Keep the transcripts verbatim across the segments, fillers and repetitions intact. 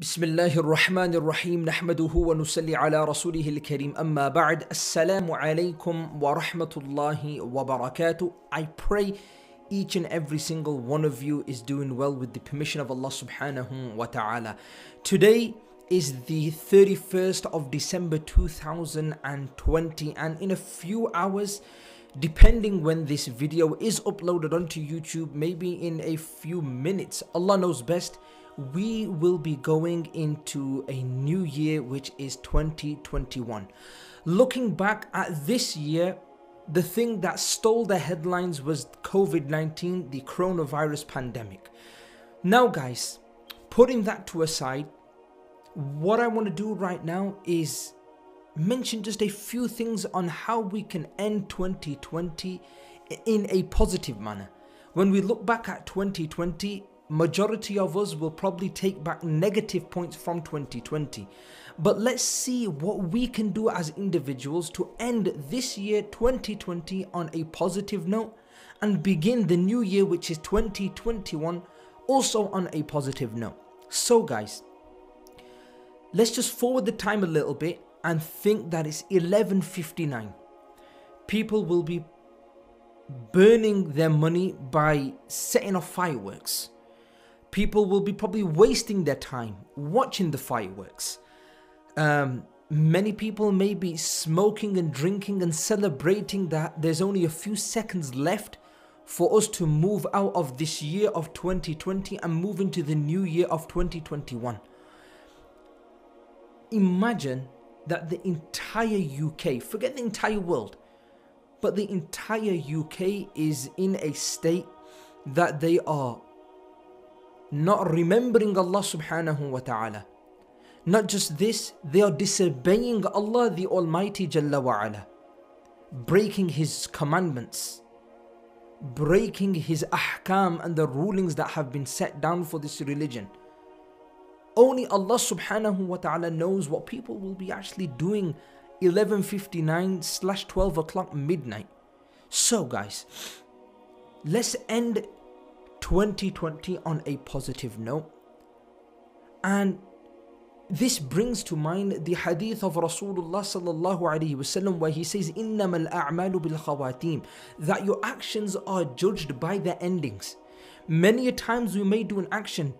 Bismillahir Rahmanir Rahim, Nahmaduhu wa nusalli ala Rasulihil Kareem, amma ba'd. Assalamu alaykum wa rahmatullahi wa barakatuh. I pray each and every single one of you is doing well with the permission of Allah subhanahu wa ta'ala. Today is the thirty-first of December two thousand twenty, and in a few hours, depending when this video is uploaded onto YouTube, maybe in a few minutes, Allah knows best, we will be going into a new year, which is twenty twenty-one. Looking back at this year, the thing that stole the headlines was COVID nineteen, the coronavirus pandemic. Now guys, putting that to aside, what I want to do right now is mention just a few things on how we can end twenty twenty in a positive manner. When we look back at twenty twenty, majority of us will probably take back negative points from twenty twenty, but let's see what we can do as individuals to end this year twenty twenty on a positive note and begin the new year, which is twenty twenty-one, also on a positive note. So guys, let's just forward the time a little bit and think that it's eleven fifty-nine. People will be burning their money by setting off fireworks. People will be probably wasting their time watching the fireworks. Um, many people may be smoking and drinking and celebrating that there's only a few seconds left for us to move out of this year of twenty twenty and move into the new year of twenty twenty-one. Imagine that the entire U K, forget the entire world, but the entire U K is in a state that they are not remembering Allah subhanahu wa ta'ala. Not just this, they are disobeying Allah the Almighty Jalla wa Ala, breaking His commandments, breaking His ahkam and the rulings that have been set down for this religion. Only Allah subhanahu wa ta'ala knows what people will be actually doing eleven fifty-nine slash twelve o'clock midnight. So guys, let's end twenty twenty on a positive note, and this brings to mind the hadith of Rasulullah sallallahu alaihi wasallam, where he says innamal a'malu bil khawatim, that your actions are judged by their endings. Many a times we may do an action,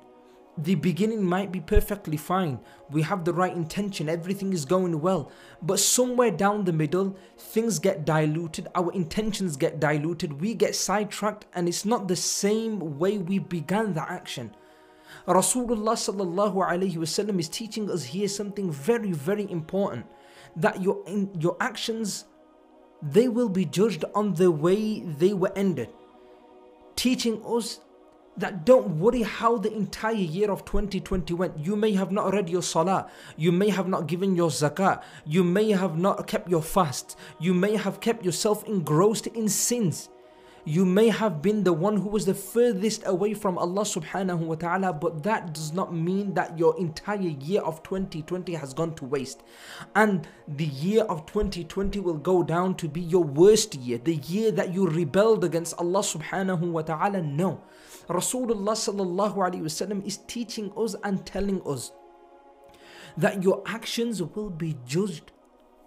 the beginning might be perfectly fine, we have the right intention, everything is going well, but somewhere down the middle things get diluted, our intentions get diluted, we get sidetracked, and it's not the same way we began the action. Rasulullah sallallahu alaihi wasallam is teaching us here something very very important, that your in, your actions, they will be judged on the way they were ended, teaching us that don't worry how the entire year of twenty twenty went. You may have not read your salah, you may have not given your zakah, you may have not kept your fast, you may have kept yourself engrossed in sins, you may have been the one who was the furthest away from Allah subhanahu wa ta'ala, but that does not mean that your entire year of twenty twenty has gone to waste. And the year of twenty twenty will go down to be your worst year, the year that you rebelled against Allah subhanahu wa ta'ala. No. Rasulullah sallallahu alaihi wasallam is teaching us and telling us that your actions will be judged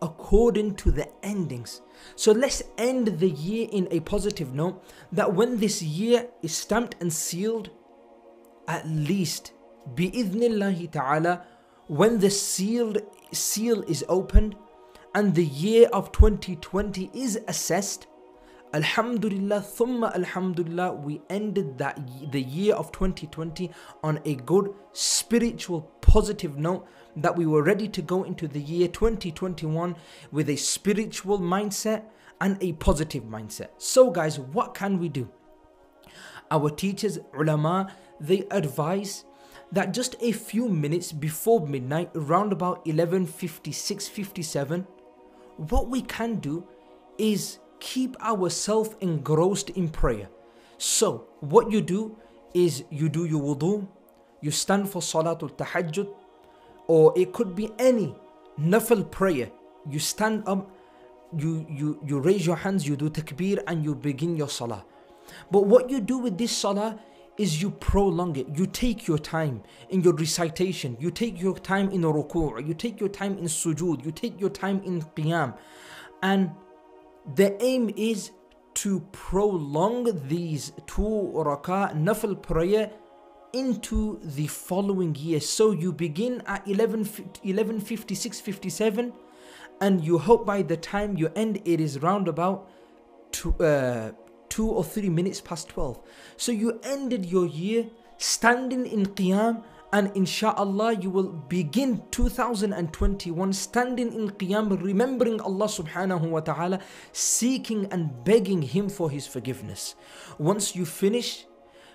according to the endings. So let's end the year in a positive note, that when this year is stamped and sealed, at least bi'idhnillahi ta'ala, when the sealed seal is opened and the year of twenty twenty is assessed, alhamdulillah thumma alhamdulillah, we ended that the year of twenty twenty on a good spiritual positive note, that we were ready to go into the year twenty twenty-one with a spiritual mindset and a positive mindset. So guys, what can we do? Our teachers, ulama, they advise that just a few minutes before midnight, around about eleven fifty-six fifty-seven, what we can do is keep ourselves engrossed in prayer. So what you do is you do your wudu, you stand for Salatul Tahajjud, or it could be any nafil prayer. You stand up, you, you, you raise your hands, you do takbir, and you begin your salah. But what you do with this salah is you prolong it. You take your time in your recitation. You take your time in ruku'. You take your time in sujood. You take your time in qiyam. And the aim is to prolong these two rakah nafil prayer into the following year. So you begin at eleven fifty-six fifty-seven, and you hope by the time you end it is round about two, uh, two or three minutes past twelve. So you ended your year standing in qiyam, and insha'Allah you will begin two thousand twenty-one standing in qiyam, remembering Allah subhanahu wa ta'ala, seeking and begging Him for His forgiveness. Once you finish,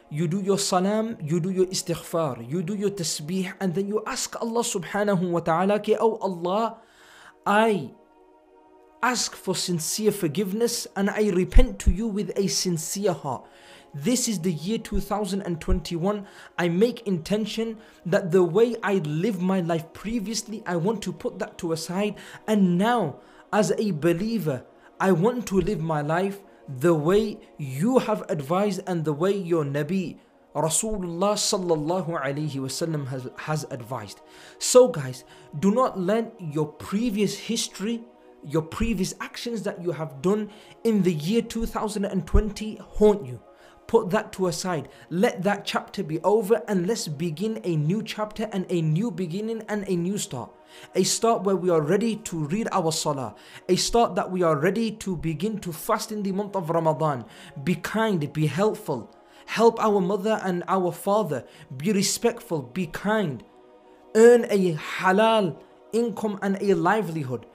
you do your salam, you do your istighfar, you do your tasbih, and then you ask Allah subhanahu wa ta'ala, Ki, oh Allah, I ask for sincere forgiveness and I repent to you with a sincere heart. This is the year two thousand twenty-one. I make intention that the way I lived my life previously, I want to put that to aside. And now, as a believer, I want to live my life the way you have advised and the way your Nabi Rasulullah sallallahu alaihi wasallam has, has advised. So guys, do not let your previous history, your previous actions that you have done in the year two thousand twenty haunt you. Put that to aside. Let that chapter be over, and let's begin a new chapter and a new beginning and a new start. A start where we are ready to read our salah. A start that we are ready to begin to fast in the month of Ramadan. Be kind, be helpful. Help our mother and our father. Be respectful, be kind. Earn a halal income and a livelihood.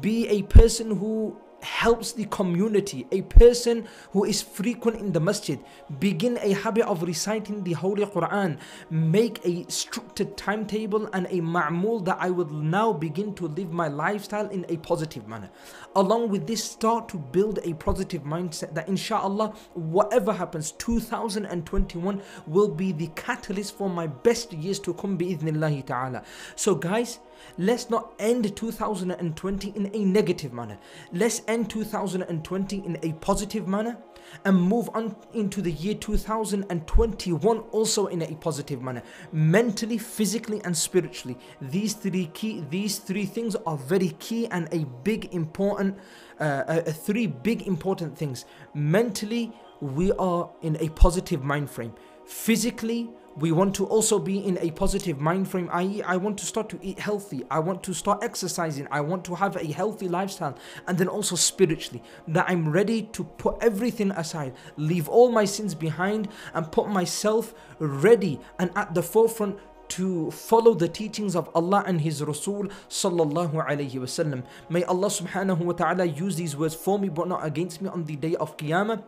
Be a person who helps the community, a person who is frequent in the masjid. Begin a habit of reciting the Holy Quran. Make a structured timetable and a ma'amul that I will now begin to live my lifestyle in a positive manner. Along with this, start to build a positive mindset that insha'Allah, whatever happens, two thousand twenty-one will be the catalyst for my best years to come, bi'idhnillahi ta'ala. So guys, let's not end two thousand twenty in a negative manner. Let's end two thousand twenty in a positive manner and move on into the year two thousand twenty-one also in a positive manner. Mentally, physically and spiritually. These three key, these three things are very key and a big important, uh, uh, three big important things. Mentally, we are in a positive mind frame. Physically, we want to also be in a positive mind frame, that is I want to start to eat healthy, I want to start exercising, I want to have a healthy lifestyle. And then also spiritually, that I'm ready to put everything aside, leave all my sins behind and put myself ready and at the forefront to follow the teachings of Allah and His Rasul sallallahu alaihi wasallam. May Allah subhanahu wa ta'ala use these words for me but not against me on the day of Qiyamah.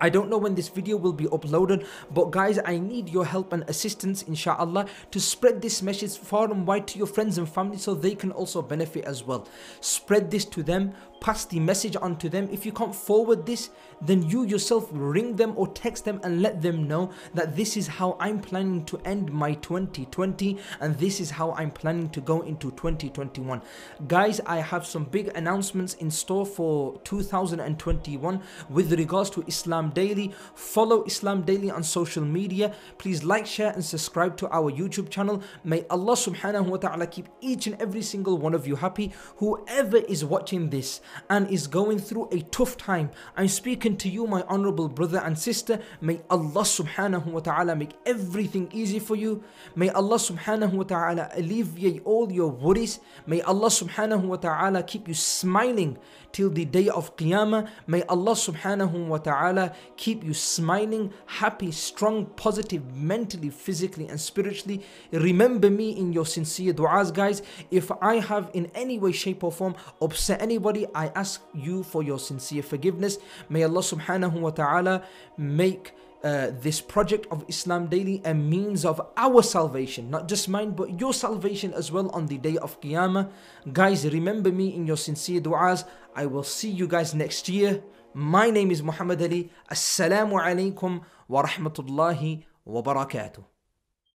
I don't know when this video will be uploaded, but guys, I need your help and assistance, insha'Allah, to spread this message far and wide to your friends and family so they can also benefit as well. Spread this to them, pass the message on to them. If you can't forward this, then you yourself ring them or text them and let them know that this is how I'm planning to end my twenty twenty and this is how I'm planning to go into twenty twenty-one. Guys, I have some big announcements in store for two thousand twenty-one with regards to Islam Daily. Follow Islam Daily on social media. Please like, share and subscribe to our YouTube channel. May Allah subhanahu wa ta'ala keep each and every single one of you happy. Whoever is watching this and is going through a tough time, I'm speaking to you, my honorable brother and sister. May Allah subhanahu wa ta'ala make everything easy for you. May Allah subhanahu wa ta'ala alleviate all your worries. May Allah subhanahu wa ta'ala keep you smiling till the day of Qiyamah. May Allah subhanahu wa ta'ala keep you smiling, happy, strong, positive, mentally, physically and spiritually. Remember me in your sincere du'as, guys. If I have in any way, shape or form upset anybody, I ask you for your sincere forgiveness. May Allah subhanahu wa ta'ala make Uh, this project of Islam Daily a means of our salvation, not just mine but your salvation as well on the day of Qiyamah. Guys, remember me in your sincere du'as. I will see you guys next year. My name is Muhammad Ali. Assalamu alaikum wa rahmatullahi wa barakatuh.